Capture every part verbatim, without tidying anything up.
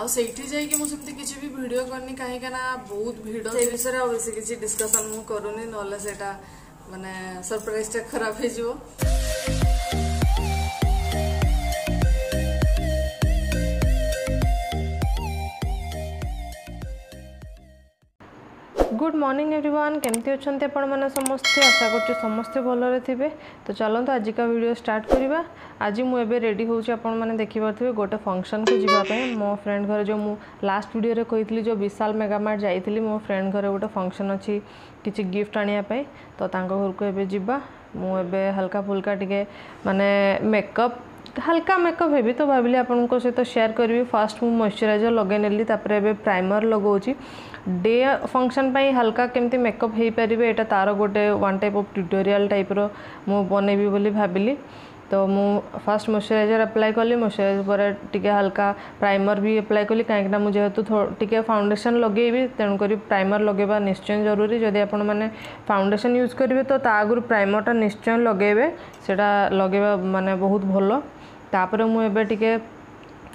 आईठी जाइए मुझे किसी भी भिडियो करनी कहीं बहुत भिड से विषय आस किसी डिस्कसन मु करूनी ना से माने सरप्राइज टा खराब हो गुड मॉर्निंग एवरीवन केमती अच्छा आपण समस्ते आशा कर समस्ते भलरे थे तो चलता आज का वीडियो स्टार्ट करवा। आज मुझे रेडी होने देखिपे गोटे फंक्शन को जीवाई मो फ्रेंड घर जो मु लास्ट वीडियो कही जो विशाल मेगामार्ट जाइली मो फ्रेंड घर गोटे फंक्शन अच्छी किसी गिफ्ट आने तो घर को ये जावा मुझे हल्का फुल्का टे माने मेकअप हल्का मेकअप हेबी तो भाविली आपंक सहित शेयर करी। फास्ट मु मॉइश्चराइजर लगे नेली तापर प्राइमर लगाऊँ डे फंक्शन पर हल्का केमती मेकअप हो पारे ये तार गोटे one type of tutorial type रो मु बनैबी बोली भाविली। तो मु फास्ट मॉइश्चराइजर अप्लाई कली मॉइश्चराइजर पर टिके हल्का प्राइमर भी अप्लाई कली कहीं मुझे टिके फाउंडेशन लगे तेणुक प्राइमर लगेबा निश्चय जरूरी। जदि आपण माने फाउंडेशन यूज करेंगे तो ता आगुरु प्राइमरटा निश्चय लगेबे सेटा लगेबा माने बहुत भलो। तापर मुझे टिके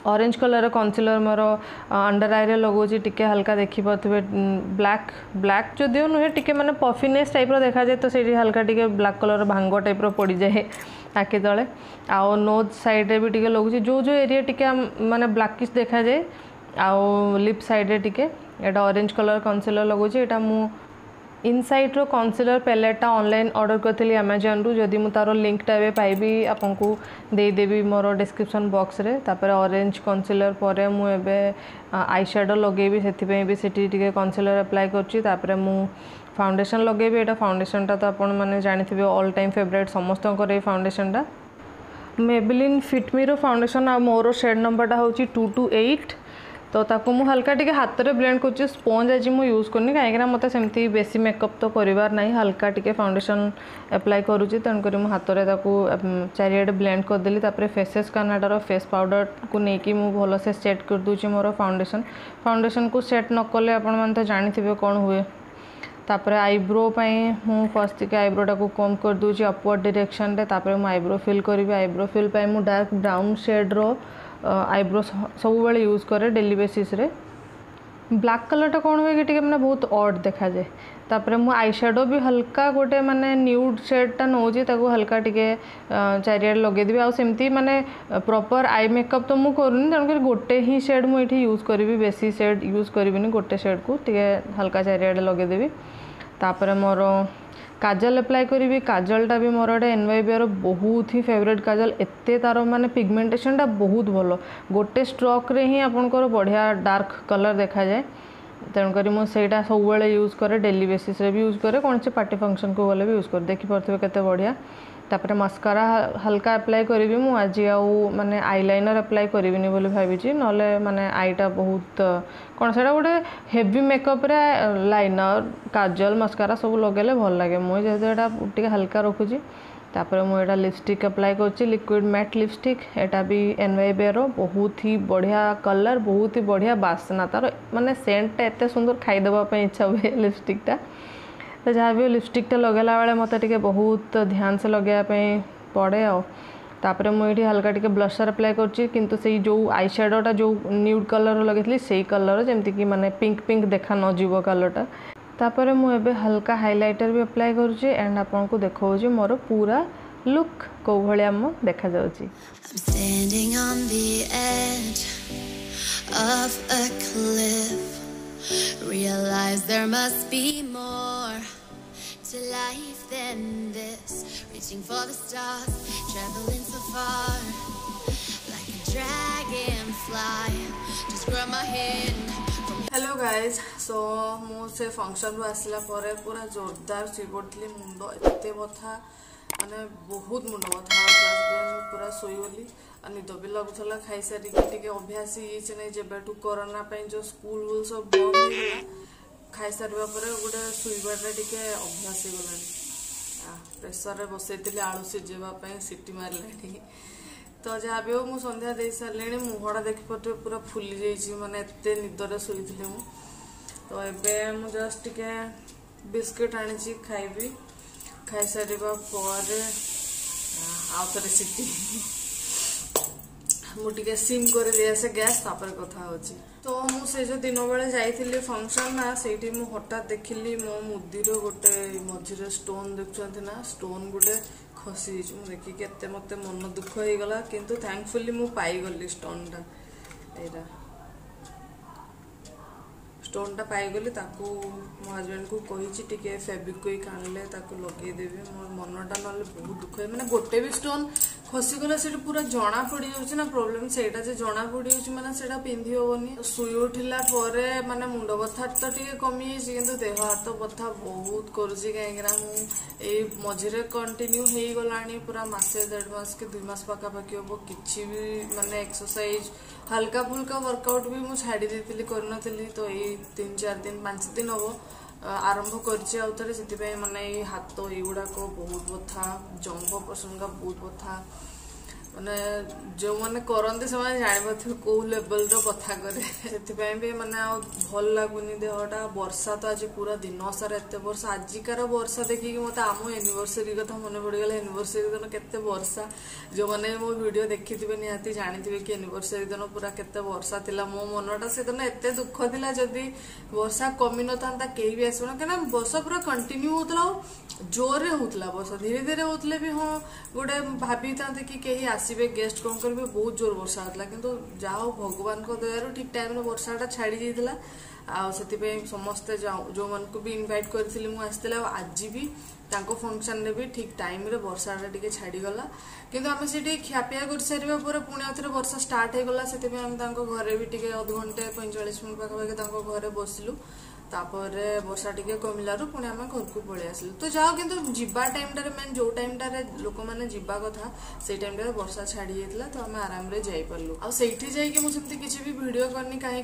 ऑरेंज कलर कंसीलर मोर अंडर आई रे लगाऊँ टिके हल्का देखी पारे ब्लैक ब्लैक जदिव नुहे टिके माने पफिनेस टाइप रो देखा जाए तो से हल्का टिके ब्लैक कलर भांग टाइप रो पड़ जाए आखि तले आउ नोज साइड रे भी टिके लगुच जो जो एरिया टिके माने ब्लैकिश देखा जाए आउ लिप साइड रे टिके एटा ऑरेंज कलर कंसीलर लगुच। एटा मु इनसाइड रो कंसीलर पैलेटा ऑनलाइन ऑर्डर करती अमेजॉन रु जदि मु तारो लिंक टावे पाइबी आपंकू दे देबी मोर डिस्क्रिप्शन बॉक्स रे। तापर ऑरेंज कंसीलर पर मु एबे आईशैडो लगेबी सेथि पे भी सेठी टिके कंसीलर अप्लाई करची। तापर मु फाउंडेशन लगेबी एटा फाउंडेशनटा तो आपण माने जानिथिबे ऑल टाइम फेवरेट समस्तनकर ए फाउंडेशनटा मेबेलिन फिट मी रो फाउंडेशन आ मोर शेड नंबरटा होची टू टू एट। तो ताको मु हल्का टिके हाथ रे ब्लेंड कर स्पंज आज मु यूज करनी कहीं मत सेमती बेसी मेकअप तो करिवार नाही हल्का टिके फाउंडेशन अप्लाई करूची तेणुक मु हाथ रे ताको चारियाडे ब्लेंड करदेली। तापर फेसेस कानाडार फेस पाउडर को लेकिन मुझे भलसे सेट कर दूची मोर फाउंडेशन फाउंडेशन को सेट न कले आपण मन तो जानिथिबे कोन हुए। तापर आईब्रो पई मु फर्स्ट टिके आईब्रोटा को कम कर दूची अपवर्ड डायरेक्शन रे। तापर मु आईब्रो फिल करबी आईब्रो फिल पई मु डार्क ब्राउन शेड रो आईब्रो सब बेले यूज करे डेली बेसिस रे। ब्लैक कलरटा कौन हुए कि टिके माने बहुत ऑड देखा जाए। तापर मु आईशैडो भी हल्का गोटे माने न्यूड शेडटा नौजी ताको हल्का टिके चारियाडे लगेदेवी आ सेमती माने प्रॉपर आई मेकअप तो मु करूनी तेणुकर गोटे ही शेड मु एठी यूज करी बेसी शेड यूज करी गोटे शेड को टिके हल्का चारियाडे लगेदेवी। तापर मोर काजल अप्लाई करी काजलटा भी मोर एटा एनवाईबी रो बहुत ही फेवरेट काजल एते तार माने पिगमेंटेशनटा बहुत भलो गोटे स्ट्रोक रे ही आपनकर बढ़िया डार्क कलर देखा जाए तेणुकर मु सेटा सब बेले यूज करे डेली बेसिस रे भी यूज करे कौन से पार्टी फंक्शन को गले भी यूज कर देखि परथबे केते बढ़िया। तापर मस्कारा हल्का अप्लाई करी मु आज आउ माने आईलाइनर अप्लाई करिबिनी बोली भाबीची नले माने आईटा बहुत कौन सेटा गोटे हेवी मेकअप रे लाइनर काजल मस्कारा सब लगेले भल लगे मु जेहेतु एटा टिके हल्का रखुची। तापर मु एटा लिपस्टिक अप्लाई करची लिक्विड मैट लिपस्टिक एटा भी एनवाईबी रो बहुत ही बढ़िया कलर बहुत ही बढ़िया बासना तार माने सेंटटा एते सुंदर खाई देबा पे इच्छा हुए लिपस्टिकटा। तो जहाँ भी लिपस्टिकटा लगेला बेले मत टे बहुत ध्यान से लगे पड़े आओ। तापर मुझे हल्का टे ब्लशर अप्लाई करची किंतु से जो आईशैडोटा जो न्यूड कलर लगे से कलर जमती कि माने पिंक पिंक देखा न जीव कलरटा। तापर मुझे हल्का हाइलाइटर भी अप्लाई करुच्ची एंड आपन को देखो मोर पूरा लुक को भलिया मो देखा जाउची। Realize there must be more to life than this. Reaching for the stars, traveling so far, like a dragonfly. Just grab my hand. Hello guys so मुझे फंक्शन रू आसला पूरा जोरदार शोली मुंड एत बथा मैंने बहुत मुंड बथा पूरा शोली निद भी लगुला खाई सारे अभ्यास ये नहीं जबठू कोरोना जो स्कूल वुल सब बंद होगा खाई सारे गोटे शोबाटा टी अभ्यास हो गला प्रेसर बसई आलू सीझेवाई सीटी मारे तो जहाँ भी हो संध्या दे सारे मुहटा देखिपे पूरा फुली जाइए माने एते निदर शोली मुझे तो ये जस्ट टिके बिस्किट आनी खाइबी खाई सारे आउ थे सीटी मुझे सीम कर दिए गैस तापर कथा होची। तो मुझे जो दिन बेले जाइली फंक्शन ना से हठात देखिली मो मुदीर गोटे मझीरे स्टोन देखुंत ना स्टोन गोटे खसी मुझे देखिए मत मन दुख हो गला किंतु थैंकफुली मुझे स्टोन टा एटा स्टोन टा पाईगली मो हजबैंड को कही टे फेविक्विक आनले लगेदेवी मोर मनटा ना बहुत दुख है मैंने गोटे भी स्टोन खसीगला से पूरा जना पड़ जाऊँ ना प्रोब्लेम से जना पड़ जाऊँ मैंने से पिंधि हेनी शुई उठला माने मुंड बथा तो टे कमी कि देह हाथ बथा बहुत करुच्ची कहीं मझे कंटिन्यू हो गला पूरा मसे देस कि दुई मस पखापाखि हम कि मानने एक्सरसाइज हल्का फुल्का वर्कआउट भी मुझे छाड़ी देती करी। तो ये तीन चार दिन पांच दिन हम आरंभ करे से माने हाथ युवा को बहुत बथा जंग पर्सन का बहुत बथा माने जो मैंने करते जानी कौ लेवल रथा कैसे भी माने भल लगुनि देहटा। वर्षा तो आज पूरा दिन सारा एत वर्षा आजिकार वर्षा देखिकी मत आम एनिवर्सरी कथा मन पड़गला। एनिवर्सरी दिन केते वर्षा जो मैंने मो वीडियो देखि निहाती जानी कि एनिवर्सरी दिन पूरा केते वर्षा थिला मो मनटा से दिन एत दुख थिला जदि वर्षा कमी न था कहीं भी आसना क्या वर्षा पूरा कंटिन्यू होता जोर होता वर्षा धीरे धीरे होते भी हाँ गोटे भाभी था कि कहीं आसवे गेस्ट कौन कर बहुत जोर वर्षा होता कि जाओ भगवान को दयार ठीक टाइम वर्षाटा छाड़ी जाता आई समस्ते जो मन को भी इनवाइट करी मुझे आज भी फंक्शन ने भी ठीक टाइम रे वर्षाटा टे छाड़गला कितु आम से खियापिया कर सारे पुणी आउ थे वर्षा स्टार्ट होगा से घर भी टे अधघंटे पैंचाश मिनट पाखापाखि घर बसलु तापर वर्षा टिके कमिलू पुणी आम घर को पलि आस तो जाओ कि जीवा टाइमटार मेन जो टाइमटार लोक मैंने जीवा कथा से टाइम टाइम वर्षा छाड़ी जाता तो आम आराम से जापरलु आईटी जामती किसी भी भिडियो करनी कहीं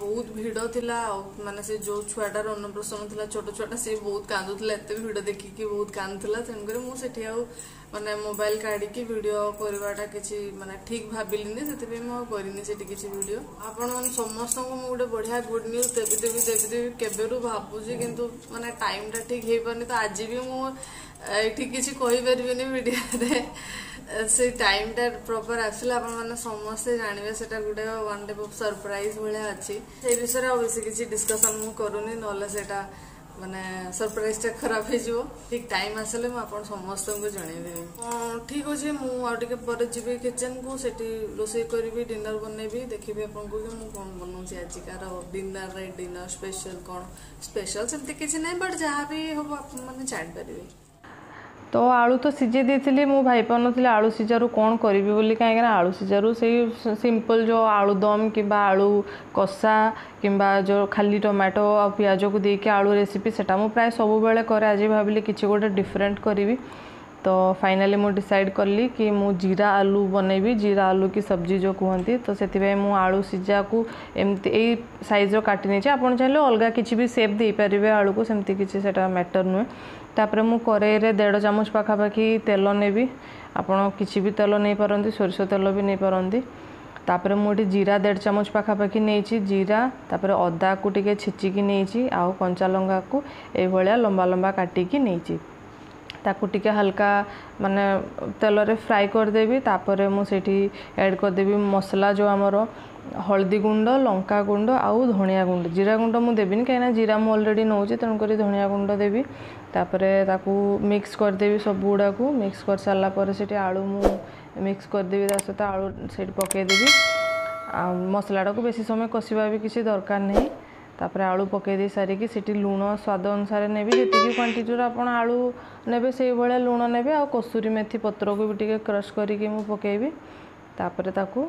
बहुत भिड़ था माने से जो छुआटार अन्नप्राशन था छोट छुआटा सी बहुत कांदुला एत भिड देखिकी बहुत कांदुला तेणुक मुझे माने मोबाइल काढ़ी भिडियो करवाटा किसी माने ठीक भाविली से करनी से किसी भिड आपण समस्त को मुझे गोटे बढ़िया गुड न्यूज देवी देवी देवी देवी केवरू भावुची किंतु माने टाइम टा ठीक हो पारनी। तो आज भी मुझे किसी कहीपरिनी भिडियो से टाइम टा प्रपर आसला आपने समस्ते जानवे से गोटे वन टाइप अफ सरप्राइज भाया अच्छी से विषय में बेस किसी डिस्कसन मुझे करूनी ना से माने सरप्राइज टा खराब हो ठीक टाइम आसले मुझे समस्त को जनईदेवी ठीक अच्छे मुझे पर जी किचेन को सेठी रोसई करी डिनर बनईबी देखिए आपको कि मुझे कौन बनाऊँ आजिकार डिनर रे डिनर स्पेशल कौन स्पेशल सेमती किसी ना बट जहाँ भी हम मैंने जानपारे। तो आलू तो सीझे देती मो भाई पारे आलू सीझारू कौन करी बोली कहीं आलू सीझारू से सिंपल जो आलू दम कि आलू कषा किंबा जो खाली टमाटो आ प्याज को देके आलू रेसिपी सेटा मु प्राय सब बेले करे आज भाविली किसी गोटे डिफरेंट करी। तो फाइनाली मु डिसाइड करली कि मु जीरा आलू बनईबी जीरा आलू की सब्जी जो कहती तो से मु आलू सीझा को एमती ए साइज काटि नहीं आपड़ चाहिए अलग किसी भी सेप दे पारे आलू को सेमती किसी से मैटर नुहे। तापर मु कड़ाई रे डेढ़ चामच पखापाखि तेल नेबी आपन किसी भी तेल नहीं पारती सोरसो तेल भी नहीं पारती। तापर मु जीरा डेढ़ चामच पखापाखि नहीं जीरा तापर अदा को टिके छेचिकी नहीं आउ कंचा लंगा को ए भलिया लंबा लंबा काटिकी नहीं ताकू टिके हल्का माने तेल रे फ्राई करदेवी। तापर मु सेठी ऐड करदेवी मसला जो आमर हल्दी गुंड लंका गुंड आउ धनिया गुंड जीरा गुंड मु देबिन कहीं जीरा मु ऑलरेडी नौचे तेणुकर धनिया गुंड देवी तापरे ताकू मिक्स करदेवी सब गुड़ा को मिक्स कर सारा पर सेठी आलू मु मिक्स करदेवी सहित आलू सेठी पकईदेवी आ मसलाटा को बेसी समय कषिबा भी किसी दरकार नहीं। तापर आलू पकईदे सारिकी सेठी लुण स्वाद अनुसार नेबी जी क्वांटिटी आप आलू नेबे से भाया लुण नेबे आ कसूरी मेथी पत्र को भी टिके क्रश करिके मु पकईबी। तापर ताकू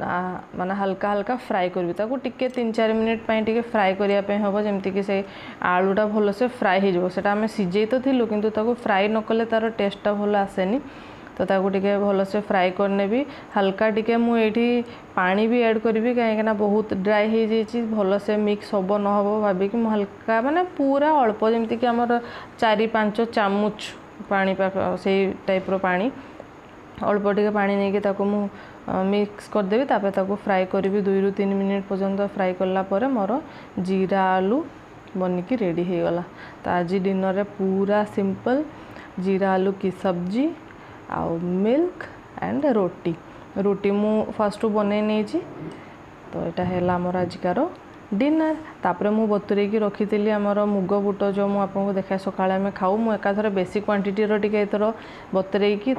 माने हल्का हल्का फ्राए करबी ताकू टिके तीन चार मिनिट पाई टिके फ्राए करिया पे हबो जेमती कि से आलूटा भल से फ्राए हो जइबो सेटा हमें सिजेई तो थिलु किंतु ताकू फ्राए न कले तार टेस्टटा भल आसेनी तो ताकू टिके भल से फ्राए करनेबी हल्का टिके मु एठी पानी भी ऐड करी कहीं बहुत ड्राई हो जाइए भल से मिक्स हम न हो भाविक हल्का माने पूरा अल्प जेमती कि हमर चार पांच चामच पानी से टाइप रो पानी अल्प टिके पानी नहीं कि ताकू मु मिक्स करदेवी तापर ताको फ्राए करी दुई रु तीन मिनिट पर्यंत फ्राए करला परे मोर जीरा आलू बनिकी रेडी हो गला। तो आज डिनर रे पूरा सिंपल जीरा आलू की सब्जी आउ मिल्क एंड रोटी रुटी मु फास्ट बन नहीं तो यहाँ है आमर आजिकार डिनर। तापर मु बतुरेक रखी थी आमर मुग बुट जो मुझे देखा सका आम खाऊ मुझे बेसी क्वांटीटर टी थर बतुरेकी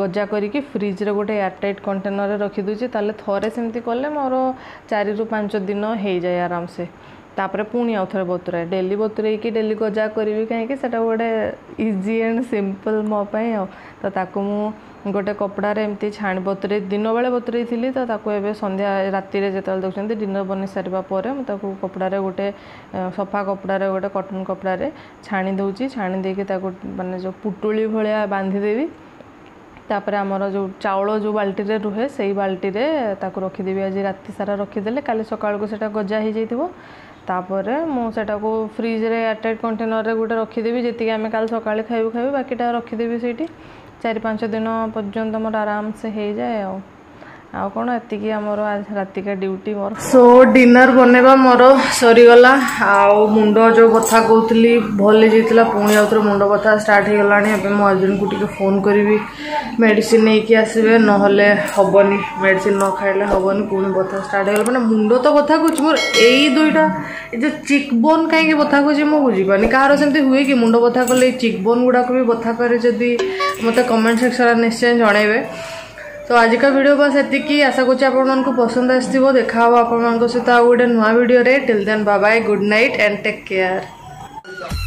गजा करी फ्रिज रे गोटे एयरटाइट कंटेनर रखीदे थे सेमती कले मोर चारि रु पांच दिन हो जाए आराम से। तापर पुणी आउ थे बतुराए डेली बतुरेक डेली गजा करी कहीं गोटे इजी एंड सिंपल मोपाई तो मु गोटे कपड़े एमती छाण बतुरे दिन बेले बतुरे थी तो संध्या राति जो देखते डिनर बन सारापर मुझे कपड़े गोटे सफा कपड़े गोटे कटन कपड़े छाणी दूसरी छाणी देके मानने जो पुटुली भाया बांधीदेवी। तापर आमर जो चाउल जो बाल्टी रे रुहे से बाल्टी रे रखीदेवी आज राति सारा रखीदे काली सकाल को सेटा गजा हो जाइए। तापर मुझा को फ्रिज रे एयरटाइट कंटेनर रे गोटे रखीदेवी जी आम काल सका खाइबू खाइबू बाकीटा रखीदेवी से चार पांच दिन पर्यंत मोर आराम से हो जाए आ कौन एतिकी आमर रात का ड्यूटी मोर। सो डिनर बनवा मोर सरीगला आउ मुंड जो बथा कहली भले जाता पुणी आउ थे मुंड बथा स्टार्ट हो गलानी। एबे मो हजबैंड को टिके फोन करी मेडिसिन लेके आसबे नहले हबनी मेडिसिन न खाइले हबनी पुणी बथा स्टार्ट हो गला। माने मुंड तो बथा कुछ मोर एई दुईटा जे चिक बोन कहीं बथा कुछ मो बुझीपानी कहार सेमती हुए कि मुंड बथा कले चिक बोन गुड़ा को भी बथा करे जदि मते कमेंट सेक्शन में निश्चय जणाइबे। तो आज का वीडियो बस एतिकी आशा करछि आपमन को पसंद आसीबो। देखा हो आपमन को सहित आ गोटे नुआ वीडियो रे। Till then bye bye good night and take care.